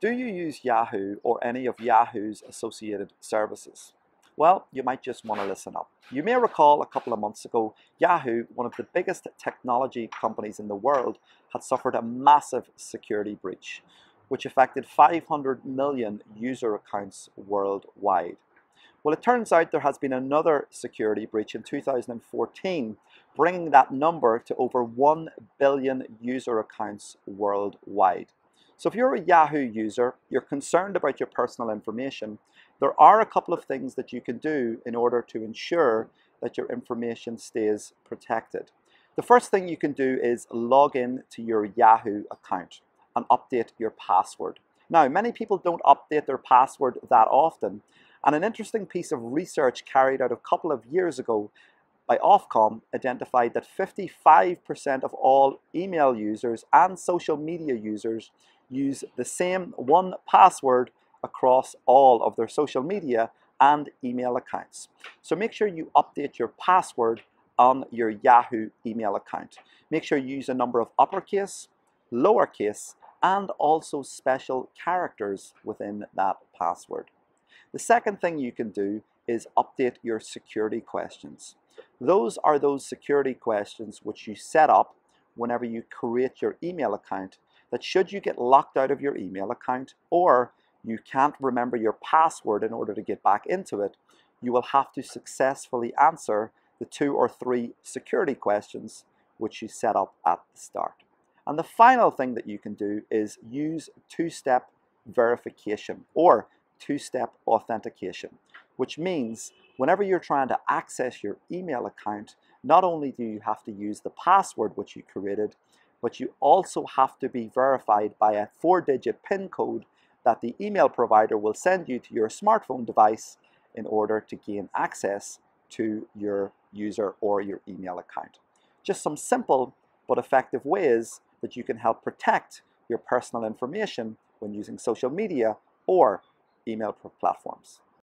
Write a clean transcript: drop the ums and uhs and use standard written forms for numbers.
Do you use Yahoo or any of Yahoo's associated services? Well, you might just want to listen up. You may recall a couple of months ago, Yahoo, one of the biggest technology companies in the world, had suffered a massive security breach, which affected 500 million user accounts worldwide. Well, it turns out there has been another security breach in 2014, bringing that number to over 1 billion user accounts worldwide. So if you're a Yahoo user, you're concerned about your personal information, there are a couple of things that you can do in order to ensure that your information stays protected. The first thing you can do is log in to your Yahoo account and update your password. Now, many people don't update their password that often, and an interesting piece of research carried out a couple of years ago by Ofcom identified that 55% of all email users and social media users use the same one password across all of their social media and email accounts. So make sure you update your password on your Yahoo email account. Make sure you use a number of uppercase, lowercase, and also special characters within that password. The second thing you can do is update your security questions. Those are those security questions which you set up whenever you create your email account, that should you get locked out of your email account or you can't remember your password in order to get back into it, you will have to successfully answer the 2 or 3 security questions which you set up at the start. And the final thing that you can do is use two-step verification or two-step authentication, which means whenever you're trying to access your email account, not only do you have to use the password which you created, but you also have to be verified by a 4-digit PIN code that the email provider will send you to your smartphone device in order to gain access to your user or your email account. Just some simple but effective ways that you can help protect your personal information when using social media or email platforms.